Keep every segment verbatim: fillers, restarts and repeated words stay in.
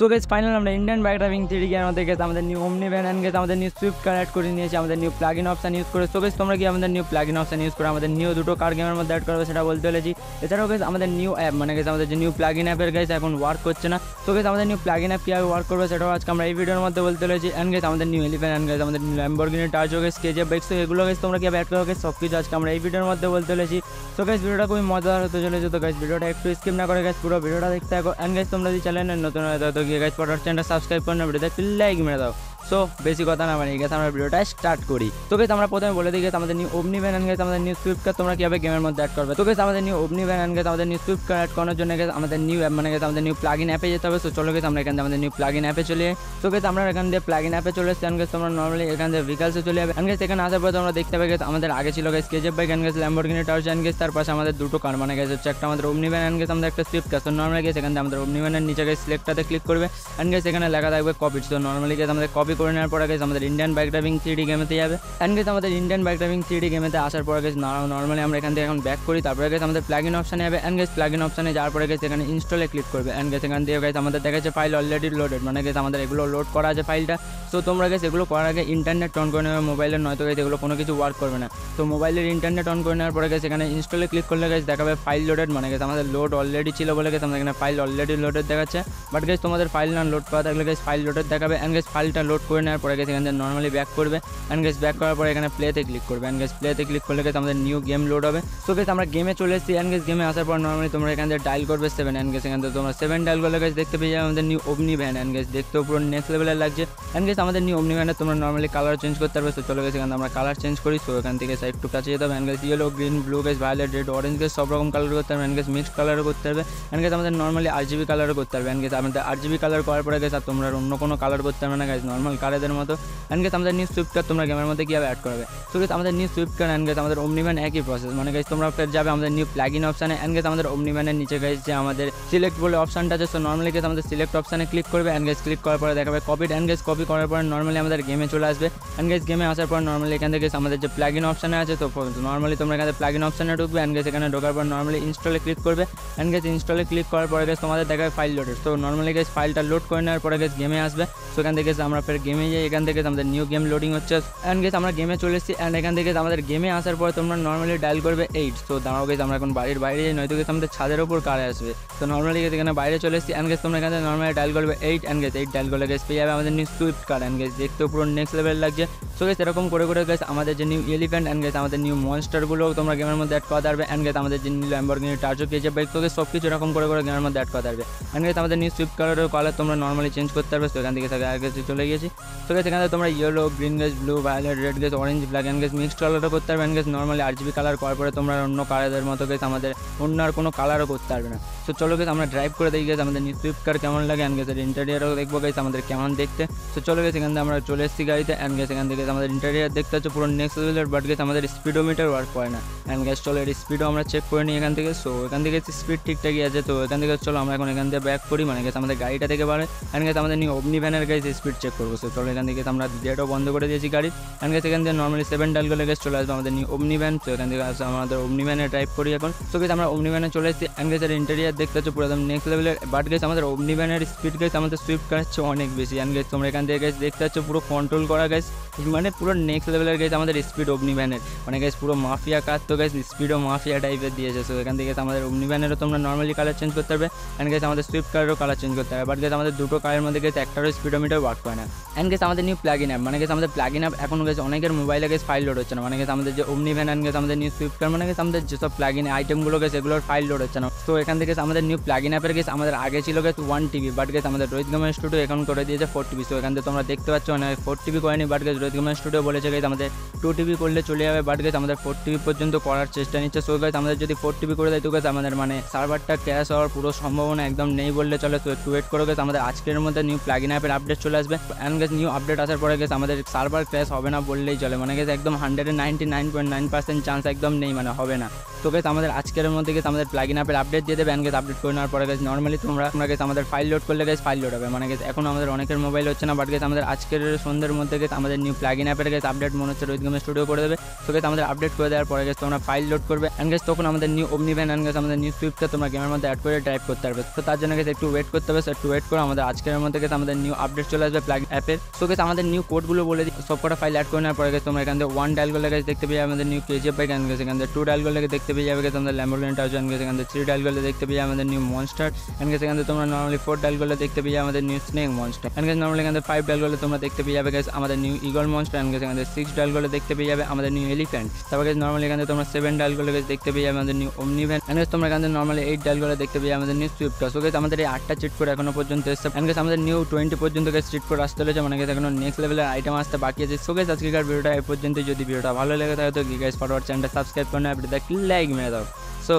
So guys, finally আমরা Indian bike driving theory এর মধ্যে গেছে আমাদের নিউ ওমনি ভ্যান এন্ড গেছে আমাদের নিউ সুইফট কার অ্যাড করে নিয়েছে আমাদের নিউ প্লাগইন অপশন ইউজ করে। সো গাইস তোমরা কি আমাদের নিউ প্লাগইন অপশন ইউজ করে আমাদের নিউ দুটো কার গেমের মধ্যে অ্যাড করবে সেটা বলতে চলেছি। এছাড়াও গাইস আমাদের নিউ অ্যাপ মানে গাইস আমাদের যে নিউ প্লাগইন অ্যাপের গাইস এখন ওয়ার্ক করছে না। সো গাইস আমাদের নিউ প্লাগইন অ্যাপ কিভাবে ওয়ার্ক করবে সেটাও আজকে আমরা এই ভিডিওর মধ্যে বলতে চলেছি। এন্ড গাইস আমাদের নিউ এলিফ্যান্ট এন্ড গাইস আমাদের new Lamborghini Terzo guys KGF bike so এগুলো গাইস তোমরা কি অ্যাড করবে সব কিছু আজকে আমরা এই ভিডিওর মধ্যে বলতে চলেছি। সো গাইস ভিডিওটা খুবই মজাদার হতে চলেছে, তো গাইস ভিডিওটা একটু স্কিপ না করে গাইস পুরো ভিডিওটা দেখতে থাকো। এন্ড গাইস তোমরা যদি চ্যানেলে নতুন হয়ে থাকো গাইস ফটাফট চ্যানেলটা সাবস্ক্রাইব করে নাও, ভিডিওতে লাইক মেরে দাও। সো বেশি কথা না বানিয়ে গেছে আমরা ভিডিওটা স্টার্ট করি। তো গাইস আমরা প্রথমে বলে দিই গেছে আমাদের নিউ ওমনি ভ্যান গেছে আমাদের নিউ সুইফট কার তোমরা কিভাবে গেমের মধ্যে অ্যাড করবে। তো গাইস আমাদের নিউ ওমনি ভ্যান গেছে আমাদের নিউ সুইফট কার অ্যাড করার জন্য গেছে আমাদের নিউ অ্যাপ মানে গেছে আমাদের নিউ প্লাগইন অ্যাপে যেতে হবে। সো চলো গেছে আমরা এখান থেকে আমাদের নিউ প্লাগইন অ্যাপে চলে যাই। তো গেছে আমরা এখান থেকে প্লাগইন অ্যাপে চলে এসেছি। এন্ড গেছে তোমরা নর্মালি এখান থেকে ভেহিকলসে চলে যাবে। এন্ড গেছে এখানে আসার পর তোমরা দেখতে পাবে গেছে আমাদের আগে ছিল গেছে কেজিএফ বাইক এন্ড গেছে ল্যাম্বরগিনি টার্জো এন্ড গেছে তার পাশে আমাদের দুটো কার মানে গেছে হচ্ছে একটা আমাদের ওমনি ভ্যান এন্ড গেছে আমাদের একটা সুইফট কার। সো নর্মালি গেছে এখান থেকে আমাদের ওমনি ভ্যানের নিচে গেছে সিলেক্টটাতে ক্লিক করবে। এন্ড গেছে এখানে লেখা থাকবে কপি। সো নর্মালি গেছে আমাদের কপি করে নেওয়ার পরে গেছে আমাদের ইন্ডিয়ান বাইক ড্রাইভিং থ্রিডি গেমেতে যাবে। এন্ড গেছে আমাদের ইন্ডিয়ান বাইক ড্রাইভিং থ্রিডি গেমেতে আসার পরে গেছে নর্মালি আমরা এখান থেকে এখন ব্যাক করি, তারপরে গেছে আমাদের প্লাগইন অপশানে যাবে। এন্ড গেছে প্লাগইন অপশানে যাওয়ার পরে গেছে এখানে ইনস্টলে ক্লিক করবে। এন্ড গেছে এখান থেকে গেছে আমাদের দেখাচ্ছে ফাইল অলরেডি লোডেড মানে গেছে আমাদের এগুলো লোড করা আছে ফাইলটা। সো তোমরা গেছে এগুলো করার আগে ইন্টারনেট অন করে নেবে মোবাইলের, নয়তো গেছে এগুলো কোনো কিছু ওয়ার্ক করবে না। তো মোবাইলের ইন্টারনেট অন করে নেওয়ার পরে গেছে এখানে ইনস্টলে ক্লিক করলে গেছে দেখাবে ফাইল লোডেড মানে গেছে আমাদের লোড অলরেডি ছিল বলে গেছে আমাদের এখানে ফাইল অলরেডি লোডেড দেখাচ্ছে। বাট গেছে তোমাদের ফাইল না লোড করা থাকলে গেছে ফাইল লোডেড দেখাবে। এন্ড গেছে ফাইলটা লোড করে নেওয়ার পরে গেছে এখান থেকে নর্মালি ব্যাক করবে। এন্ড গেছে ব্যাক করার পরে এখানে প্লেতে ক্লিক করবে। এন্ড গেছে প্লেতে ক্লিক করলে গেছে আমাদের নিউ গেম লোড হবে। সো গেছে আমরা গেমে চলে এসেছি। এন্ড গেছে গেমে আসার পর নর্মালি তোমরা এখান থেকে ডায়াল করবে সেভেন। এন্ড গেছে এখান থেকে তোমরা সেভেন ডায়াল করলে গেছে দেখতে পেয়ে যাবে আমাদের নিউ ওমনি ভ্যান। এন্ড গেছে দেখতেও পুরো নেক্সট লেভেলের লাগছে। এন্ড গেছে আমাদের নিউ ওমনি ভ্যানে তোমরা নর্মালি কালার চেঞ্জ করতে পারবে। সো চলে গেছে এখান থেকে আমরা কালার চেঞ্জ করি। সো এখান থেকে সাইড টু কাছে যেতে হবে। এন্ড গেছে ইয়েলো গ্রিন ব্লু গেছে ভায়োলেট রেড অরেঞ্জ গেছে সব রকম কালার করতে হবে। এন্ড গেছে মিক্সড কালারও করতে হবে। এন্ড গেছে আমাদের নর্মালি আরজিবি কালারও করতে হবে। এন্ড গেছে আমাদের আরজিবি কালার করার পরে গেছে আর তোমরা অন্য কোনো কালার করতে পারবে না গাইস নর্মাল কালারদের মতো। এন্ড গেছে আমাদের নিউ সুইফট কার তোমরা গেমের মধ্যে কিভাবে অ্যাড করবে। সো গেছে আমাদের নিউ সুইফট কার এন্ড গেছে আমাদের ওমনি ভ্যান একই প্রসেস মানে গাইস তোমরা ফের যাবে আমাদের নিউ প্লাগইন অপশানে। এন্ড গেছে আমাদের ওমনি ভ্যানের নিচে গাইস যে আমাদের সিলেক্ট বলে অপশানটা আছে। সো নর্মালি গেছে আমাদের সিলেক্ট অপশানে ক্লিক করবে। এন্ড গেছে ক্লিক করার পরে দেখাবে কপিড। এন্ড গেছে কপি করার পর নর্মালি আমাদের গেমে চলে আসবে। এন্ড গেছে গেমে আসার পর নর্মালি এখান থেকে আমাদের যে প্লাগইন অপশানে আছে তো নর্মালি তোমরা এখানে প্লাগইন অপশানে ঢুকবে। এন্ড গেছে এখানে ঢোকার পর নর্মালি ইনস্টলে ক্লিক করবে। এন্ড গেছে ইনস্টলে ক্লিক করার পরে গেছে তোমাদের দেখাবে ফাইল লোডেড। তো নর্মালি গেছে ফাইলটা লোড করে নেওয়ার পরে গেছে গেমে আসবে। সো এখান থেকে আমরা ফের গেমে যাই। এখান থেকে আমাদের নিউ গেম লোডিং হচ্ছে। এন্ড গেছে আমরা গেমে চলে এসেছি। এন্ড এখান থেকে আমাদের গেমে আসার পর তোমরা নর্মালি ডায়াল করবে এইট। তো দাঁড়াও গেছে আমরা এখন বাড়ির বাইরে যাই, নয়তো গেছে আমাদের ছাদের ওপর কারে আসবে। তো নর্মালি গেছে এখানে বাইরে চলে এসেছি। এন্ড গেছে তোমরা এখানে নর্মালি ডায়াল করবে এইট। এন্ড গেছে এইট ডায়াল করলে গেছে পেয়ে যাবে আমাদের নিউ সুইফট কার। এন্ড গেছে দেখতেও পুরো নেক্সট লেভেল লাগছে। সো গেছে এরকম করে করে গেছে আমাদের যে নিউ এলিফ্যান্ট এন্ড গেছে আমাদের নিউ মনস্টারগুলো তোমরা গেমের মধ্যে অ্যাড করা পারবে। এন্ড গেছে আমাদের যে new Lamborghini Terzo KGF bike তোকে সব কিছু এরকম করে করে গেমের মধ্যে অ্যাড করা পারবে। এন্ড গেছে আমাদের নিউ সুইফট কারের কালার তোমরা নর্মালি চেঞ্জ করতে পারবে। তো এখান থেকে আগে চলে গেছি। তো গেছে এখানে তোমরা yellow green guys blue violet red guys orange black and guys mixed কালারও করতে পারবে। And guys normally RGB colour করার পরে তোমরা অন্য কালারদের মতো গেছে আমাদের অন্য আর কোনো কালারও করতে পারবে না। তো চলো গেছে আমরা ড্রাইভ করে দেখি গেছে আমাদের নিউ সুইফট কার কেমন লাগে। এন্ড গেছে ইন্টেরিয়ারও দেখবো গেছে আমাদের কেমন দেখতে। তো চলো গেছে এখান থেকে আমরা চলে এসেছি গাড়িতে। এন্ড গেছে এখান থেকে আমাদের ইন্টেরিয়ার দেখতে হচ্ছে পুরো নেক্সট লেভেলের। বাট গেছে আমাদের স্পিডোমিটার ওয়ার্ক করে না। এন্ড গেছে চলো এর স্পিডও আমরা চেক করে নিই এখান থেকে। সো এখান থেকে স্পিড ঠিকঠাকই আছে। তো এখান থেকে চলো আমরা এখন এখান থেকে ব্যাক করি মানে গেছে আমাদের গাড়িটা থেকে বাড়ে। এন্ড গেছে আমাদের নিউ ওমনি ভ্যানের গেছে স্পিড চেক করবো। সো চলো এখান থেকে আমরা ডেটও বন্ধ করে দিয়েছি গাড়ি। এন্ড গেছে এখান থেকে নর্মালি সেভেন ডাল করে গেছে চলে আসবে আমাদের নিউ ওমনি ভ্যান। তো এখান থেকে আসবে আমাদের ওমনি ভ্যানে ড্রাইভ করি এখন। সো গেছে আমরা ওমনি ভ্যানে চলে এসেছি। এন্ড গেছে ইন্টেরিয়ার দেখতে হচ্ছে পুরো নেক্সট লেভেলের। বাট গেছে আমাদের ওমনি ভ্যানের স্পিড গেছে আমাদের সুইফট কার হচ্ছে অনেক বেশি। এন্ড গেছে তোমরা এখান থেকে গেছে দেখতে হচ্ছে পুরো কন্ট্রোল করা গেছে মানে পুরো নেক্সট লেভেলের গেছে আমাদের স্পিড ওমনি ভ্যানের মানে গেছে পুরো মাফিয়া কাজ। তো গেছে স্পিডও মাফিয়া টাইপের দিয়েছে। সো এখান থেকে আমাদের ওমনি ভ্যানেরও তোমরা নর্মালি কালার চেঞ্জ করতে পারবে। এন্ড গেছে আমাদের সুইফট কারেরও কালার চেঞ্জ করতে পারবে। বাট গেছে আমাদের দুটো কারের মধ্যে গেছে একটারও স্পিডোমিটার ওয়ার্ক করে না। এন্ড গেছে আমাদের নিউ প্লাগইন অ্যাপ মানে গেছে আমাদের প্লাগইন অ্যাপ এখন গেছে অনেকের মোবাইলে গেছে ফাইল লোড হচ্ছে না মানে গেছে আমাদের যে ওমনি ভ্যান এন্ড গেছে আমাদের নিউ সুইফট কার মানে গেছে আমাদের যেসব প্লাগইন আইটেমগুলো গেছে এগুলোর ফাইল লোড হচ্ছে না। তো এখান থেকে আমাদের নিউ প্লাগইন অ্যাপের গেছে আমাদের আগে ছিল গেছে ওয়ান টিবি। বাট গেছে আমাদের রোহিত গেমার স্টুডিও এখন করে দিয়েছে ফোর টিবি। সো এখান থেকে তোমরা দেখতে পাচ্ছ মানে ফোর টিবি করেনি। বাট গেছে রোহিত গেমার স্টুডিও বলেছে গেছে আমাদের টু টিবি করলে চলে যাবে। বাট গেছে আমাদের ফোর টিবি পর্যন্ত করার চেষ্টা নিচ্ছে। সো গেছে আমাদের যদি ফোর টিবি করে দেয় তো গেছে আমাদের মানে সার্ভারটা ক্র্যাশ হওয়ার পুরো সম্ভাবনা একদম নেই বললে চলে। তো একটু ওয়েট করে গেছে আমাদের আজকের মধ্যে নিউ প্লাগইন অ্যাপের আপডেট চলে আসবে। এন্ড গেছে নিউ আপডেট আসার পরে গেছে আমাদের সার্ভার ক্র্যাশ হবে না বললেই চলে মানে গেছে একদম hundred ninety nine point nine percent chance একদম নেই মানে হবে না। তো গেছে আমাদের আজকের মধ্যে গেছে আমাদের প্লাগইন অ্যাপের আপডেট দিয়ে দেবে। এন্ড গেছে আপডেট করে নেওয়ার পরে গেছে নর্মালি তোমরা তোমরা গেছে আমাদের ফাইল লোড করলে গেছে ফাইল লোড হবে মানে গেছে এখন আমাদের অনেকের মোবাইল হচ্ছে না। বাট গেছে আমাদের আজকের সন্ধ্যের মধ্যে গেছে আমাদের নিউ প্লাগইন প্লাগইন অ্যাপের গাইস আপডেট মনে হচ্ছে রোহিত গেম স্টুডিও করে দেবে। সো গাইস আমাদের আপডেট করে দেওয়ার পরে গাইস তোমরা ফাইল লোড করবে এন্ড গাইস তখন আমাদের নিউ ওমনিভ্যান এন্ড গাইস আমাদের নিউ সুইফটটা তোমরা গেমের মধ্যে অ্যাড করে ড্রাইভ করতে পারবে। তো তার জন্য গাইস একটু ওয়েট করতে হবে। সো একটু ওয়েট করো, আমাদের আজকের মধ্যে গাইস আমাদের নিউ আপডেট চলে আসবে প্লাগইন অ্যাপের। সো গাইস আমাদের নিউ কোডগুলো বলে দিই, সবকটা ফাইল অ্যাড করে নেওয়ার পরে গাইস তোমরা এখান থেকে ওয়ান ডায়াল করলে গাইস দেখতে পেয়ে আমাদের new KGF bike and guys এখান থেকে টু ডায়াল করলে দেখতে পেয়ে যাবে গাইস আমাদের ল্যাম্বোর্গিনি টাউজান গাইস এখান থেকে থ্রি ডায়াল করলে দেখতে পেয়ে আমাদের নিউ মনস্টার এন্ড গাইস এখান থেকে তোমরা নরমালি ফোর ডায়াল করলে দেখতে পেয়ে আমাদের new snake monster and guys normally এখান থেকে ফাইভ ডায়াল করলে তোমরা দেখতে পেয়ে যাবে গাইস আমাদের new eagle monster and guys এখান থেকে সিক্স ডায়াল করলে দেখতে পেয়ে যাবে আমাদের নিউ এলিফ্যান্ট। তারপর গাইস নরমালি এখান থেকে তোমরা সেভেন ডায়াল করলে গাইস দেখতে পেয়ে যাবে আমাদের নিউ ওমনিভ্যান এন্ড গাইস তোমরা এখান থেকে নরমালি এইট ডায়াল করলে দেখতে পেয়ে আমাদের নিউ সুইফট। সো গাইস আমাদের এই আটটা চিট কোড এখনো পর্যন্ত এসেছে এন্ড গাইস আমাদের নিউ টোয়েন্টি পর্যন্ত গাইস চিট কোড আসতে চলেছে, মানে গাইস এখনো নেক্সট লেভেলের আইটেম আসতে বাকি আছে। সো গাইস আজকের ভিডিওটা এই পর্যন্ত, যদি ভিডিওটা ভালো লাগে তাহলে তো গাইস ফরওয়ার্ড চ্যানেলটা সাবস্ক্রাইব করে নাও, ভিডিওতে একটা লাইক মেরে দাও। সো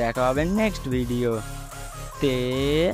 দেখা হবে নেক্সট ভিডিও তে।